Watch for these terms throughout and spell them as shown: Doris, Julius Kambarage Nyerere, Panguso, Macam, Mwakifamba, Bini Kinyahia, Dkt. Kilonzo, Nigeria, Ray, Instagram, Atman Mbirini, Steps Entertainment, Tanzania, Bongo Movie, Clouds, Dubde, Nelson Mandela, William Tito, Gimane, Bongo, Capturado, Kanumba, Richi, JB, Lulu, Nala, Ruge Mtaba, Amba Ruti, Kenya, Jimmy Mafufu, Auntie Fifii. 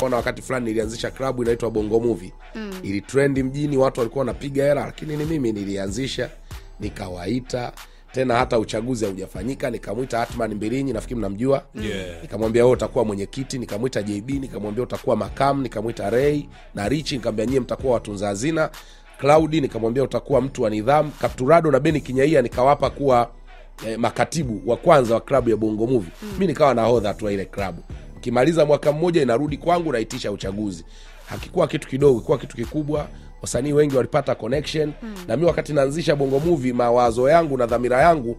Kuna wakati fulani nilianzisha klabu inaitwa Bongo Movie. Ili trend mjini, watu walikuwa wanapiga hela, lakini ni mimi nilianzisha, nikawaita. Tena hata uchaguzi haujafanyika, nikamwita Atman Mbirini, nafikiri mnamjua. Nikamwambia wewe utakuwa mwenyekiti, nikamwita JB, nikamwambia utakuwa Macam, nikamwita Ray na Richi, nikamwambia nyie mtakuwa watunza hazina. Clouds nikamwambia utakuwa mtu wa nidhamu. Capturado na Bini Kinyahia nikawapa kuwa makatibu wa kwanza wa klabu ya Bongo Movie. Mimi nikawa nahodha tu ile klabu. Kimaliza mwaka mmoja inarudi kwangu, naitisha uchaguzi. Hakikuwa kitu kidogo, ilikuwa kitu kikubwa. Wasanii wengi walipata connection. Na mimi wakati naanzisha Bongo Movie, mawazo yangu na dhamira yangu,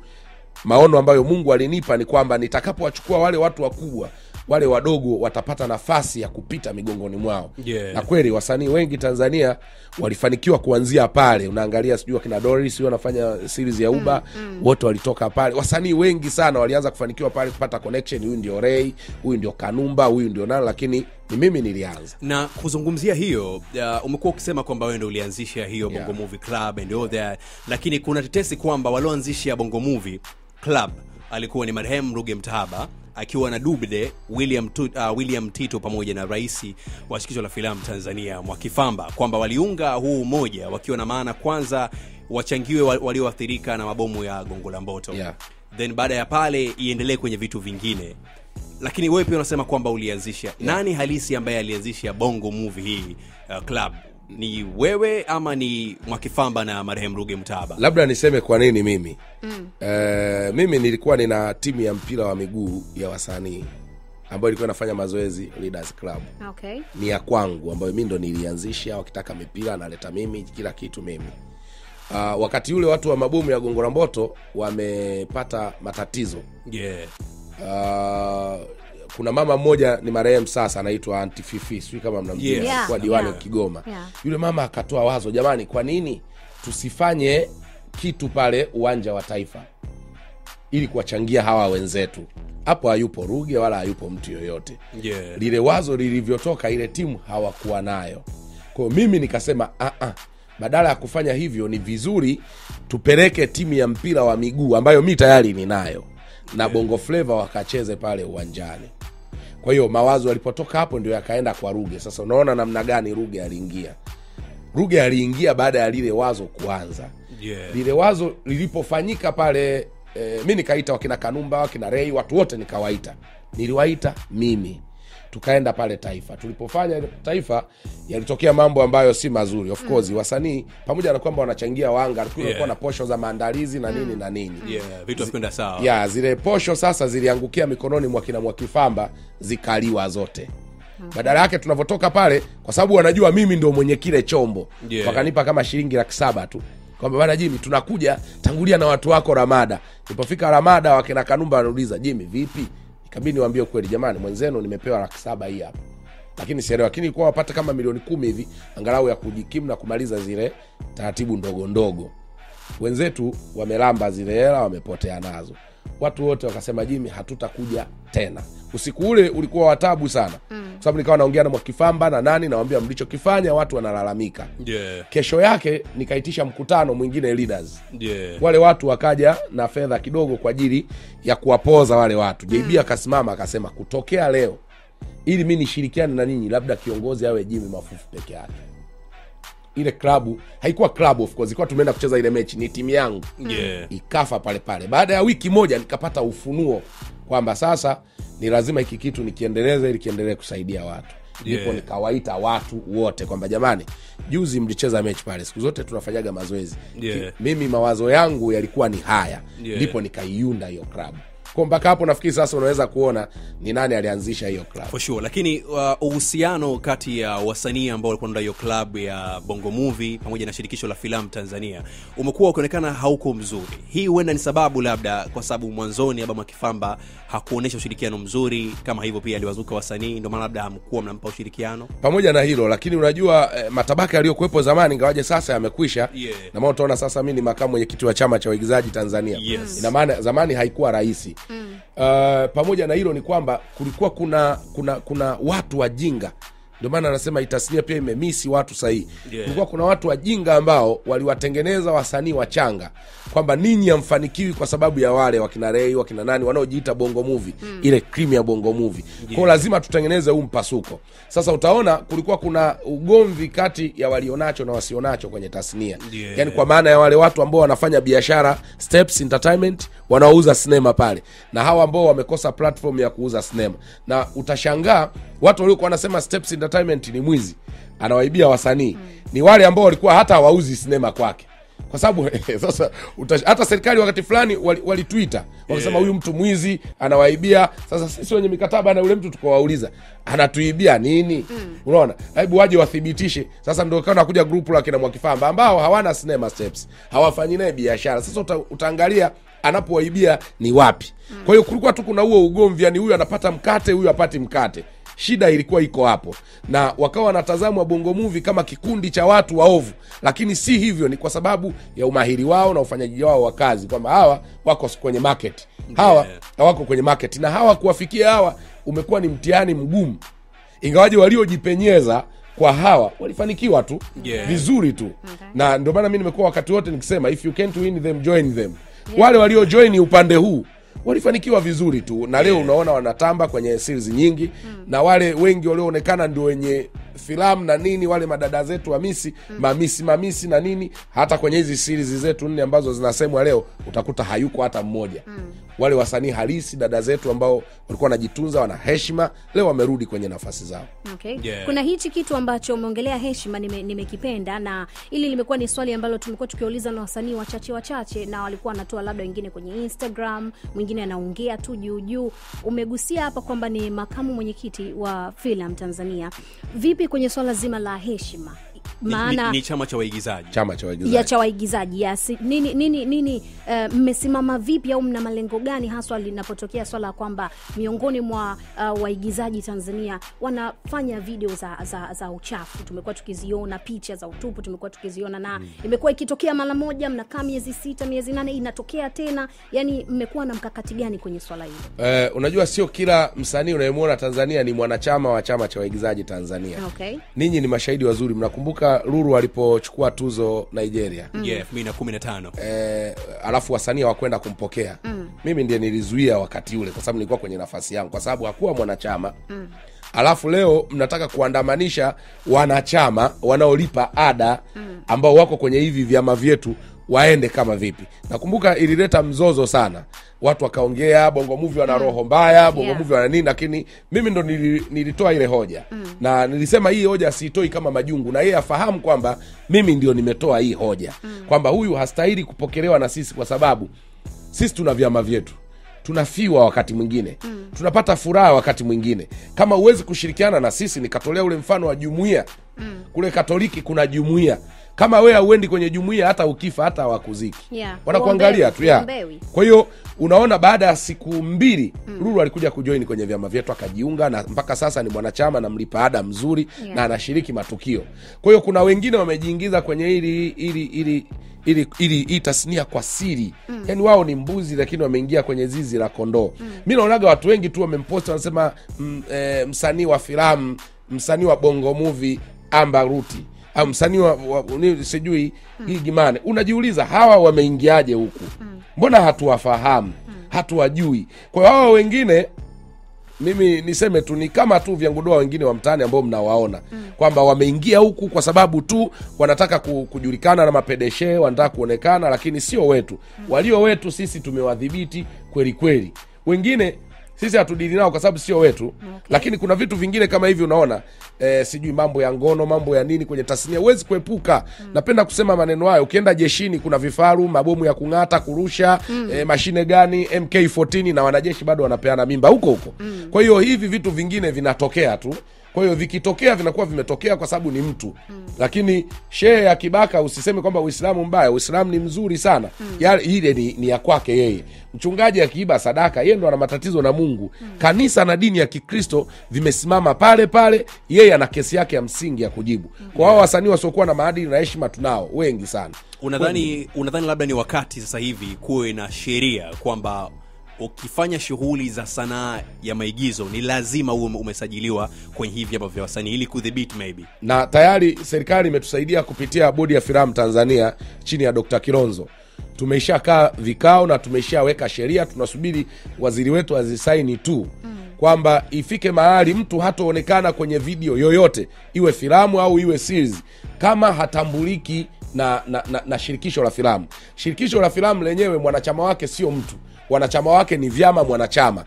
maono ambayo Mungu alinipa ni kwamba nitakapowachukua wale watu wakubwa, wale wadogo watapata nafasi ya kupita migongoni mwao. Na kweli wasanii wengi Tanzania walifanikiwa kuanzia pale. Unaangalia sijui kina Doris wanafanya series ya Uba, wote walitoka pale. Wasanii wengi sana walianza kufanikiwa pale kupata connection. Huyu ndio Ray, huyu ndio Kanumba, huyu ndio Nala, lakini ni mimi nilianza. Na kuzungumzia hiyo, umekuwa ukisema kwamba wewe ndio ulianzisha hiyo Bongo Movie Club and all that, lakini kuna tetesi kwamba walioanzisha Bongo Movie Club alikuwa ni marehemu Ruge Mtaba, akiwa na Dubde, William Tito pamoja na Rais wa shirikisho la filamu Tanzania Mwakifamba, kwamba waliunga huu umoja wakiwa na maana kwanza wachangiwe walioathirika na mabomu ya Gongo la Mboto. Then baada ya pale iendelee kwenye vitu vingine. Lakini wewe pia unasema kwamba ulianzisha. Nani halisi ambaye alianzisha Bongo Movie hii club? Ni wewe ama ni Mwakifamba na marehemu Ruge Mtaba? Labda niseme kwa nini mimi. Mimi nilikuwa nina timu ya mpira wa miguu ya wasanii ambayo ilikuwa inafanya mazoezi Leaders Club. Ni ya kwangu ambayo mimi ndo nilianzisha, wakitaka mipira naleta mimi, kila kitu mimi. Wakati ule watu wa mabomu ya Gongo la Mboto wamepata matatizo. Kuna mama mmoja ni marehemu sasa, anaitwa Auntie Fifii, sio kama mnamjua, kwa diwani Kigoma. Yule mama akatoa wazo, jamani, kwa nini tusifanye kitu pale uwanja wa Taifa ili kuwachangia hawa wenzetu? Hapo hayupo Ruge wala hayupo mtu yoyote. Lile wazo lilivyotoka, ile timu hawakuwa nayo. Kwa mimi nikasema badala ya kufanya hivyo ni vizuri tupeleke timu ya mpira wa miguu ambayo mimi tayari ninayo na Bongo Flavor wakacheze pale uwanjani. Kwa hiyo mawazo yalipotoka hapo ndio yakaenda kwa Ruge. Sasa unaona namna gani Ruge aliingia. Ruge aliingia baada ya lile wazo kuanza. Lile wazo lilipofanyika pale, mimi nikaita wakina Kanumba, wakina Ray, watu wote nikawaita. Niliwaita mimi. Tukaenda pale Taifa. Tulipofanya Taifa yalitokea mambo ambayo si mazuri. Of course wasanii pamoja na kwamba wanachangia wanga, kulikuwa na posho za maandalizi na nini na nini. Vitu havikwenda sawa. Zile posho sasa ziliangukia mikononi mwa kina Mwakifamba, zikaliwa zote. Badala yake tunavotoka pale, kwa sababu wanajua mimi ndio mwenye kile chombo, wakanipa kama shilingi 700 tu. Kwamba bwana Jimmy tunakuja, tangulia na watu wako Ramada. Nilipofika Ramada wakina Kanumba anauliza, Jimmy vipi? Kabini niwaambie kweli jamani, mwenzenu nimepewa 700 hii hapa. Lakini sielewa, lakini kwa wapata kama milioni 10 hivi angalau ya kujikimu na kumaliza zile taratibu ndogo ndogo. Wenzetu wamelamba zile hela, wamepotea nazo. Watu wote wakasema Jimmy hatutakuja tena. Usiku ule ulikuwa wa taabu sana. Kwa sababu nikawa naongea na Mwakifamba na nani, nawaambia mlichokifanya watu wanalalamika. Kesho yake nikaitisha mkutano mwingine Leaders. Wale watu wakaja na fedha kidogo kwa ajili ya kuwapoza wale watu. JB akasimama akasema kutokea leo ili mimi nishirikiane na ninyi, labda kiongozi awe Jimmy Mafufu peke yake. Ile klabu haikuwa club, of course ilikuwa tumeenda kucheza ile mechi, ni timu yangu. Ikafa pale pale. Baada ya wiki moja nikapata ufunuo kwamba sasa ni lazima hiki kitu nikiendeleze ili kiendelee kusaidia watu. Ndipo nikawaita watu wote kwamba jamani, juzi mlicheza mechi pale, siku zote tunafanyaga mazoezi. Mimi mawazo yangu yalikuwa ni haya. Ndipo nikaiunda hiyo club. Kwa mpaka hapo nafikiri sasa unaweza kuona ni nani alianzisha hiyo club. For sure. Lakini uhusiano kati ya wasanii ambao walikuwa ndani ya club ya Bongo Movie pamoja na shirikisho la filamu Tanzania umekuwa ukionekana hauko mzuri. Hii huenda ni sababu labda kwa sababu mwanzoni baba Mwakifamba hakuonesha ushirikiano mzuri, kama hivyo pia aliwazuka wasanii, ndio maana labda hamkuwa mnampa ushirikiano. Pamoja na hilo, lakini unajua matabaka yaliyokuwepo zamani ingawaje sasa yamekwisha. Na maana utaona sasa mimi ni makamu mwenyekiti wa chama cha waigizaji Tanzania. Ina maana zamani haikuwa rahisi. Pamoja na hilo ni kwamba kulikuwa kuna watu wajinga Ndio maana anasema itasnia pia imemisi watu sahihi. Yeah. Kulikuwa kuna watu wajinga ambao waliwatengeneza wasanii wachanga kwamba ninyi hamfanikiwi kwa sababu ya wale wakina Ray, wakina nani wanaojiita Bongo Movie, ile cream ya Bongo Movie. Yeah. Kwa lazima tutengeneze mpasuko. Sasa utaona kulikuwa kuna ugomvi kati ya walionacho na wasionacho kwenye tasnia. Yeah. Yaani kwa maana ya wale watu ambao wanafanya biashara Steps Entertainment, wanaouza sinema pale, na hawa ambao wamekosa platform ya kuuza sinema. Na utashangaa watu waliokuwa wanasema Steps Entertainment ni mwizi, anawaibia wasanii, ni wale ambao walikuwa hata hawauzi sinema kwake. Kwa sababu sasa hata serikali wakati fulani walitwitter wakisema huyu mtu mwizi anawaibia. Sasa sisi wenye mikataba na yule mtu tukawauliza anatuibia nini? Unaona, hebu waje wathibitishe. Sasa ndio kaona kuja group la kina Mwakifamba ambao hawana sinema Steps, hawafanyi naye biashara. Sasa utaangalia anapowaibia ni wapi. Kwa hiyo kulikuwa tu kuna huo ugomvi, yani huyu anapata mkate, huyu hapati mkate. Shida ilikuwa iko hapo, na wakawa wanatazamwa Bongo Movie kama kikundi cha watu waovu, lakini si hivyo. Ni kwa sababu ya umahiri wao na ufanyaji wao wa kazi, kwamba hawa wako kwenye market, hawa hawako kwenye market, na hawa kuwafikia hawa umekuwa ni mtihani mgumu. Ingawaje waliojipenyeza kwa hawa walifanikiwa tu vizuri tu. Na ndio maana mimi nimekuwa wakati wote nikisema if you can't win them, join them. Wale walio join upande huu walifanikiwa vizuri tu, na leo unaona wanatamba kwenye series nyingi. Na wale wengi walioonekana ndio wenye filamu na nini, wale madada zetu wa misi, mamisi na nini, hata kwenye hizi series zetu nne ambazo zinasemwa leo utakuta hayuko hata mmoja. Wale wasanii halisi, dada zetu ambao walikuwa wanajitunza, wana heshima, leo wamerudi kwenye nafasi zao. Kuna hichi kitu ambacho umeongelea heshima, nimekipenda, na ili limekuwa ni swali ambalo tumekuwa tukiuliza na wasanii wachache, na walikuwa wanatoa labda wengine kwenye Instagram, mwingine anaongea tu juu. Umegusia hapa kwamba ni makamu mwenyekiti wa filamu Tanzania. Vipi kwenye swala zima la heshima? Maana ni chama cha waigizaji. Yes. Nini mmesimama vipi au mna malengo gani haswa linapotokea swala kwamba miongoni mwa waigizaji Tanzania wanafanya video za uchafu? Tumekuwa tukiziona picha za utupu, tumekuwa tukiziona, na imekuwa ikitokea mara moja, mnakaa miezi 6, miezi 8 inatokea tena. Yaani mmekuwa na mkakati gani kwenye swala hilo? Unajua sio kila msanii unayemwona Tanzania ni mwanachama wa chama cha waigizaji Tanzania. Ninyi ni mashahidi wazuri, mnakumbuka Lulu alipochukua tuzo Nigeria 2015. Alafu wasanii hawakwenda kumpokea. Mimi ndiye nilizuia wakati ule kwa sababu nilikuwa kwenye nafasi yangu, kwa sababu hakuwa mwanachama. Alafu leo mnataka kuandamanisha wanachama wanaolipa ada ambao wako kwenye hivi vyama vyetu waende kama vipi? Nakumbuka ilileta mzozo sana. Watu wakaongea Bongo Movie wana roho mbaya, Bongo Movie wana nini, lakini mimi ndo nilitoa ile hoja. Na nilisema hii hoja siitoi kama majungu, na yeye afahamu kwamba mimi ndio nimetoa hii hoja. Kwamba huyu hastahili kupokelewa na sisi, kwa sababu sisi tuna vyama vyetu. Tunafiwa wakati mwingine, tunapata furaha wakati mwingine. Kama uwezi kushirikiana na sisi, nikatolea ule mfano wa jumuiya. Kule Katoliki kuna jumuiya. Kama wewe uendi kwenye jumuiya, hata ukifa hata wakuziki. Wanakuangalia tu. Kwa hiyo unaona, baada ya siku 2 Lulu alikuja kujoin kwenye vyama vyetu, akajiunga, na mpaka sasa ni mwanachama na mlipa ada mzuri, na anashiriki matukio. Kwa hiyo kuna wengine wamejiingiza kwenye ili tasnia kwa siri. Yaani wao ni mbuzi lakini wameingia kwenye zizi la kondoo. Mimi naonaga watu wengi tu wamempost wanasema msanii wa filamu, msanii wa Bongo Movie Amba Ruti, au msanii wa sijui hii Gimane. Unajiuliza hawa wameingiaje huku? Mbona hatuwafahamu? Hatuwajui. Kwa hawa wengine mimi niseme tu ni kama tu vyangudoa wengine wa mtaani ambao mnawaona kwamba wameingia huku kwa sababu tu wanataka kujulikana na mapedeshe, wanataka kuonekana, lakini sio wetu. Walio wetu sisi tumewadhibiti kweli kweli. Wengine sisi hatudili nao kwa sababu sio wetu. Lakini kuna vitu vingine kama hivi unaona, sijui mambo ya ngono, mambo ya nini kwenye tasnia huwezi kuepuka. Napenda kusema maneno hayo. Ukienda jeshini kuna vifaru, mabomu ya kung'ata, kurusha, mashine gani, MK14, na wanajeshi bado wanapeana mimba huko huko. Kwa hiyo hivi vitu vingine vinatokea tu. Kwa hiyo vikitokea vinakuwa vimetokea kwa sababu ni mtu. Lakini shehe ya kibaka usiseme kwamba Uislamu mbaya, Uislamu ni mzuri sana. Ile ni ya kwake yeye. Mchungaji akiiba sadaka, yeye ndo ana matatizo na Mungu. Kanisa na dini ya Kikristo vimesimama pale pale, yeye ana kesi yake ya msingi ya kujibu. Kwa hao wasanii wasiokuwa na maadili na heshima tunao wengi sana. Unadhani labda ni wakati sasa hivi kuwe na sheria kwamba ukifanya shughuli za sanaa ya maigizo ni lazima uwe umesajiliwa kwenye hivi vyama vya wasanii ili kudhibiti maybe. Na tayari serikali imetusaidia kupitia bodi ya filamu Tanzania chini ya Dkt. Kilonzo. Tumeshakaa vikao na tumeshaweka sheria, tunasubiri waziri wetu azisaini tu. Kwamba ifike mahali mtu hataonekana kwenye video yoyote, iwe filamu au iwe series, kama hatambuliki na shirikisho la filamu. Shirikisho la filamu lenyewe mwanachama wake sio mtu, wanachama wake ni vyama mwanachama.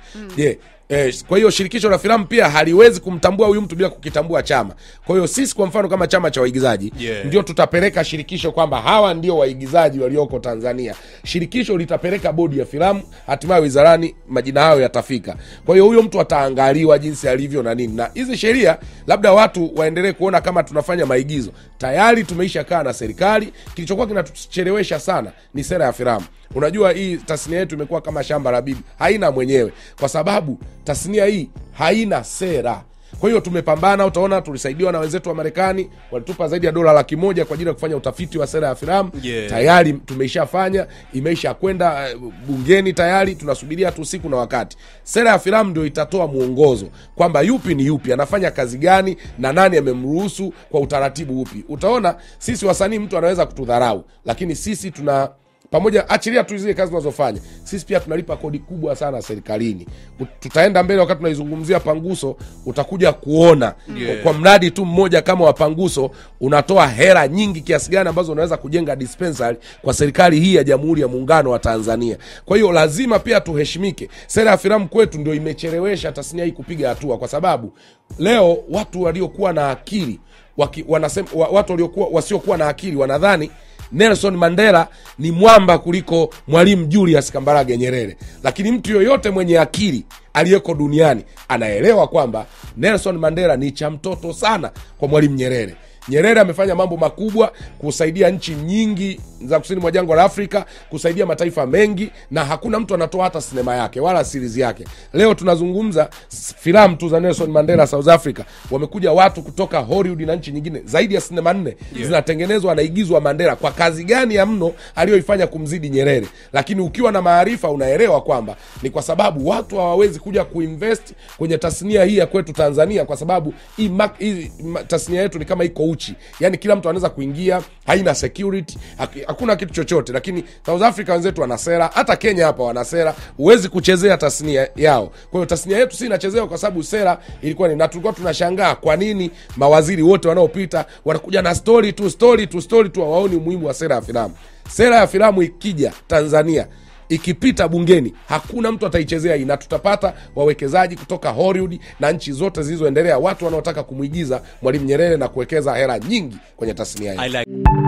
Kwa hiyo shirikisho la filamu pia haliwezi kumtambua huyu mtu bila kukitambua chama. Kwa hiyo sisi kwa mfano kama chama cha waigizaji, ndio tutapeleka shirikisho kwamba hawa ndio waigizaji walioko Tanzania. Shirikisho litapeleka bodi ya filamu, hatimaye wizarani majina yao yatafika. Kwa hiyo huyo mtu ataangaliwa jinsi alivyo na nini. Na hizi sheria labda watu waendelee kuona kama tunafanya maigizo. Tayari tumeisha kaa na serikali. Kilichokuwa kinatuchelewesha sana ni sera ya filamu. Unajua hii tasnia yetu imekuwa kama shamba la bibi, haina mwenyewe, kwa sababu tasnia hii haina sera. Kwa hiyo tumepambana, utaona tulisaidiwa na wenzetu wa Marekani, walitupa zaidi ya $100,000 kwa ajili ya kufanya utafiti wa sera ya filamu. Tayari tumeishafanya, imeisha kwenda bungeni tayari, tunasubiria tu siku na wakati. Sera ya filamu ndio itatoa muongozo kwamba yupi ni yupi, anafanya kazi gani na nani amemruhusu kwa utaratibu upi. Utaona sisi wasanii mtu anaweza kutudharau, lakini sisi tuna pamoja achilia tu zile kazi tunazofanya. Sisi pia tunalipa kodi kubwa sana serikalini. Tutaenda mbele wakati tunaizungumzia Panguso, utakuja kuona kwa mradi tu mmoja kama wa Panguso unatoa hera nyingi kiasi gani ambazo unaweza kujenga dispensary kwa serikali hii ya Jamhuri ya Muungano wa Tanzania. Kwa hiyo lazima pia tuheshimike. Sera ya filamu kwetu ndio imechelewesha tasnia hii kupiga hatua, kwa sababu leo watu waliokuwa na akili wanasema, watu waliokuwa wasiokuwa na akili wanadhani Nelson Mandela ni mwamba kuliko Mwalimu Julius Kambarage Nyerere. Lakini mtu yoyote mwenye akili aliyeko duniani anaelewa kwamba Nelson Mandela ni cha mtoto sana kwa Mwalimu Nyerere. Nyerere amefanya mambo makubwa, kusaidia nchi nyingi za kusini mwa jangwa la Afrika, kusaidia mataifa mengi, na hakuna mtu anatoa hata sinema yake wala series yake. Leo tunazungumza filamu tu za Nelson Mandela South Africa, wamekuja watu kutoka Hollywood na nchi nyingine, zaidi ya sinema 4 zinatengenezwa na igizwa Mandela kwa kazi gani ya mno aliyoifanya kumzidi Nyerere. Lakini ukiwa na maarifa unaelewa kwamba ni kwa sababu watu hawawezi kuja kuinvest kwenye tasnia hii ya kwetu Tanzania, kwa sababu tasnia yetu ni kama iko uchi. Yani kila mtu anaweza kuingia, haina security, hakuna kitu chochote. Lakini South Africa wenzetu wana sera, hata Kenya hapa wana sera, uwezi kuchezea tasnia yao. Kwa hiyo tasnia yetu si inachezewa kwa sababu sera ilikuwa ni, na tulikuwa tunashangaa kwa nini mawaziri wote wanaopita wanakuja na story tu, hawaoni umuhimu wa sera ya filamu. Sera ya filamu ikija Tanzania, ikipita bungeni, hakuna mtu ataichezea hii, na tutapata wawekezaji kutoka Hollywood na nchi zote zilizoendelea, watu wanaotaka kumuigiza Mwalimu Nyerere na kuwekeza hela nyingi kwenye tasnia hii.